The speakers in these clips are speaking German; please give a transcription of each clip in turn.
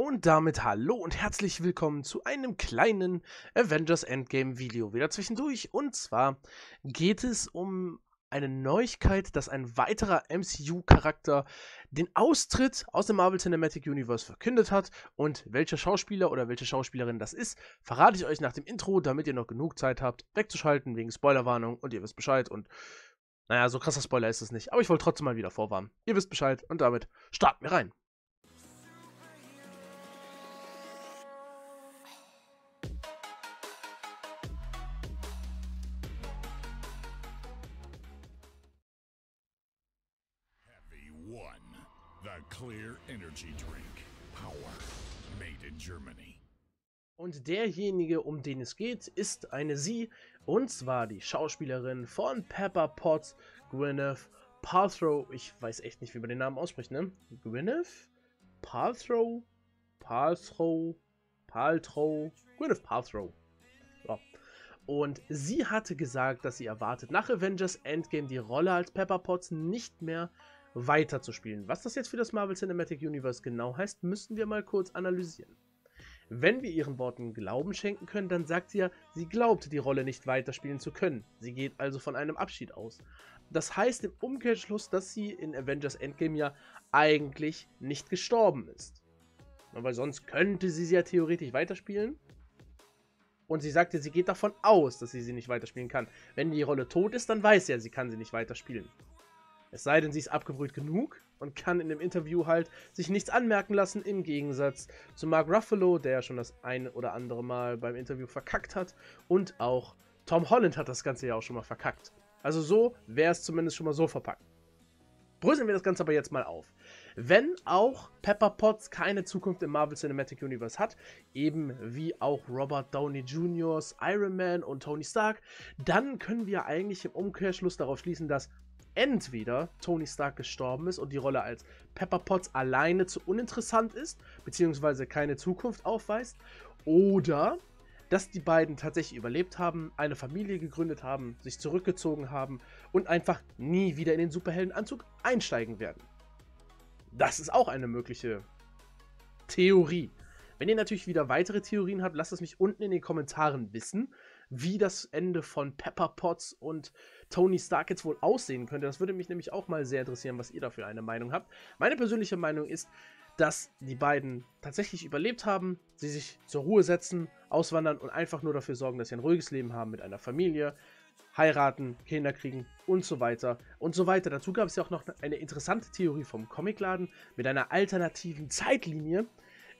Und damit hallo und herzlich willkommen zu einem kleinen Avengers Endgame Video wieder zwischendurch. Und zwar geht es um eine Neuigkeit, dass ein weiterer MCU-Charakter den Austritt aus dem Marvel Cinematic Universe verkündet hat. Und welcher Schauspieler oder welche Schauspielerin das ist, verrate ich euch nach dem Intro, damit ihr noch genug Zeit habt, wegzuschalten wegen Spoilerwarnung und ihr wisst Bescheid. Und naja, so krasser Spoiler ist es nicht, aber ich wollte trotzdem mal wieder vorwarnen. Ihr wisst Bescheid und damit starten wir rein. Und derjenige, um den es geht, ist eine sie, und zwar die Schauspielerin von Pepper Potts, Gwyneth Paltrow. Ich weiß echt nicht, wie man den Namen ausspricht, ne? Gwyneth Paltrow? Gwyneth Paltrow. Ja. Und sie hatte gesagt, dass sie erwartet, nach Avengers Endgame die Rolle als Pepper Potts nicht mehr weiter zu spielen. Was das jetzt für das Marvel Cinematic Universe genau heißt, müssen wir mal kurz analysieren. Wenn wir ihren Worten Glauben schenken können, dann sagt sie ja, sie glaubt, die Rolle nicht weiterspielen zu können. Sie geht also von einem Abschied aus. Das heißt im Umkehrschluss, dass sie in Avengers Endgame ja eigentlich nicht gestorben ist. Aber sonst könnte sie ja theoretisch weiterspielen. Und sie sagte, sie geht davon aus, dass sie nicht weiterspielen kann. Wenn die Rolle tot ist, dann weiß sie ja, sie kann sie nicht weiterspielen. Es sei denn, sie ist abgebrüht genug und kann in dem Interview halt sich nichts anmerken lassen, im Gegensatz zu Mark Ruffalo, der ja schon das ein oder andere Mal beim Interview verkackt hat, und auch Tom Holland hat das Ganze ja auch schon mal verkackt. Also so wäre es zumindest schon mal so verpackt. Bröseln wir das Ganze aber jetzt mal auf. Wenn auch Pepper Potts keine Zukunft im Marvel Cinematic Universe hat, eben wie auch Robert Downey Jr.'s Iron Man und Tony Stark, dann können wir eigentlich im Umkehrschluss darauf schließen, dass entweder Tony Stark gestorben ist und die Rolle als Pepper Potts alleine zu uninteressant ist, beziehungsweise keine Zukunft aufweist, oder dass die beiden tatsächlich überlebt haben, eine Familie gegründet haben, sich zurückgezogen haben und einfach nie wieder in den Superheldenanzug einsteigen werden. Das ist auch eine mögliche Theorie. Wenn ihr natürlich wieder weitere Theorien habt, lasst es mich unten in den Kommentaren wissen, wie das Ende von Pepper Potts und Tony Stark jetzt wohl aussehen könnte. Das würde mich nämlich auch mal sehr interessieren, was ihr dafür eine Meinung habt. Meine persönliche Meinung ist, dass die beiden tatsächlich überlebt haben, sie sich zur Ruhe setzen, auswandern und einfach nur dafür sorgen, dass sie ein ruhiges Leben haben mit einer Familie, heiraten, Kinder kriegen und so weiter und so weiter. Dazu gab es ja auch noch eine interessante Theorie vom Comicladen mit einer alternativen Zeitlinie.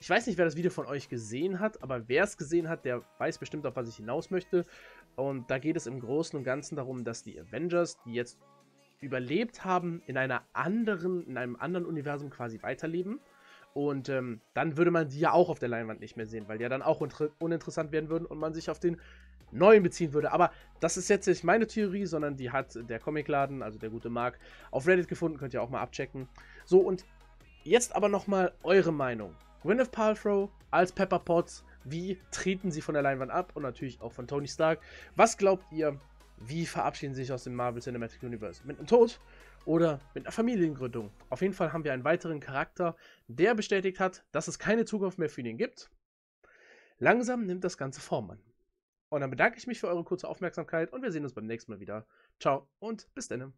Ich weiß nicht, wer das Video von euch gesehen hat, aber wer es gesehen hat, der weiß bestimmt, auf was ich hinaus möchte. Und da geht es im Großen und Ganzen darum, dass die Avengers, die jetzt überlebt haben, in einem anderen Universum quasi weiterleben. Und dann würde man die ja auch auf der Leinwand nicht mehr sehen, weil die ja dann auch uninteressant werden würden und man sich auf den neuen beziehen würde. Aber das ist jetzt nicht meine Theorie, sondern die hat der Comicladen, also der gute Mark, auf Reddit gefunden. Könnt ihr auch mal abchecken. So, und jetzt aber nochmal eure Meinung. Gwyneth Paltrow als Pepper Potts, wie treten sie von der Leinwand ab und natürlich auch von Tony Stark? Was glaubt ihr, wie verabschieden sie sich aus dem Marvel Cinematic Universe? Mit einem Tod oder mit einer Familiengründung? Auf jeden Fall haben wir einen weiteren Charakter, der bestätigt hat, dass es keine Zukunft mehr für ihn gibt. Langsam nimmt das Ganze Form an. Und dann bedanke ich mich für eure kurze Aufmerksamkeit und wir sehen uns beim nächsten Mal wieder. Ciao und bis dann.